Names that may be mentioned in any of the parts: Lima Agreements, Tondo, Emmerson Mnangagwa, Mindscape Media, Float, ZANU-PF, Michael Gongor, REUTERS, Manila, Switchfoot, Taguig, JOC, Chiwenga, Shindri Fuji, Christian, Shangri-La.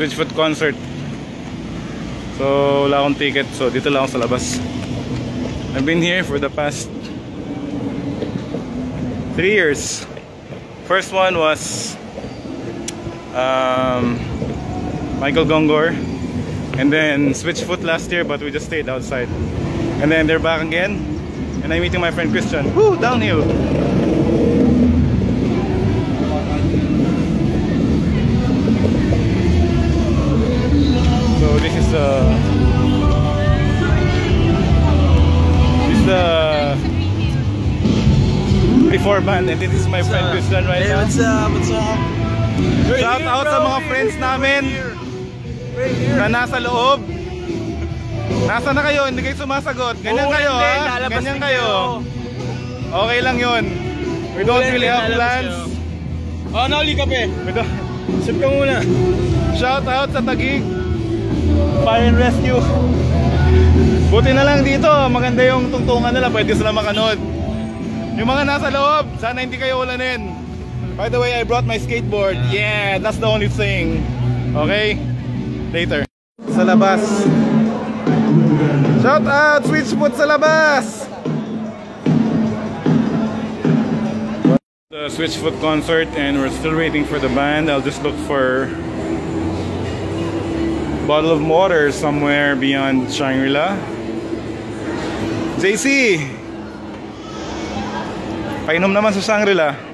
Switchfoot concert. So wala akong ticket, so dito lang ako sa labas. I've been here for the past 3 years. First one was Michael Gongor, and then Switchfoot last year, but we just stayed outside. And then they're back again, and I'm meeting my friend Christian. Woo! Downhill! So this is the before band, and this is my friend Christian right now. Hey, what's up? What's up? Shout out sa mga friends namin na nasa loob. Nasa na kayo? Hindi kayo sumasagot. Ganyan kayo, ha? Ganyan kayo. Okay lang yun. We don't really have plans. Oh, nauli kape. Sip ka muna. Shout out sa Taguig Fire and Rescue. Buti na lang dito, maganda yung tungtungan nila. Pwede sila makanood. Yung mga nasa loob, sana hindi kayo ulanin. By the way, I brought my skateboard. Yeah, that's the only thing. Okay? Later. Sa labas. Shout out Switchfoot sa labas. The Switchfoot concert, and we're still waiting for the band. I'll just look for a bottle of water somewhere beyond Shangri-La. JC. Painom naman sa Shangri-La.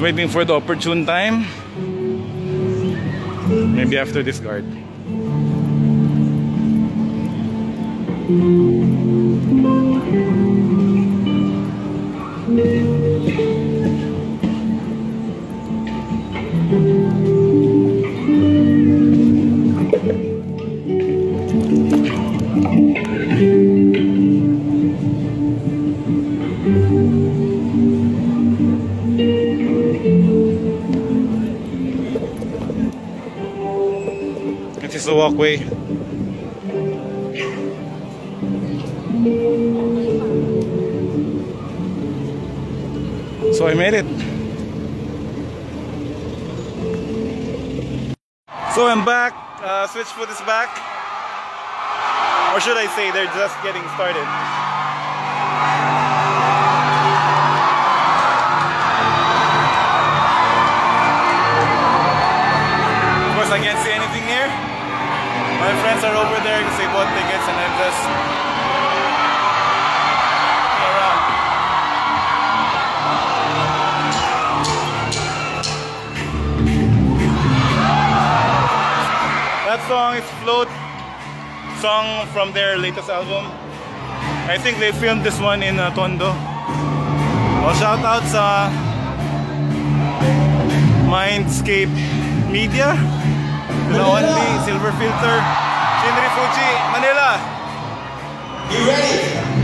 Waiting for the opportune time, maybe after this guard. The walkway. So I made it. So I'm back. Switchfoot is back. Or should I say they're just getting started. Of course I can't see anything here. My friends are over there because they bought tickets, and I'm just around. That song is Float, song from their latest album. I think they filmed this one in Tondo. Well, shout out sa Mindscape Media. The only silver filter, Shindri Fuji, Manila. You ready?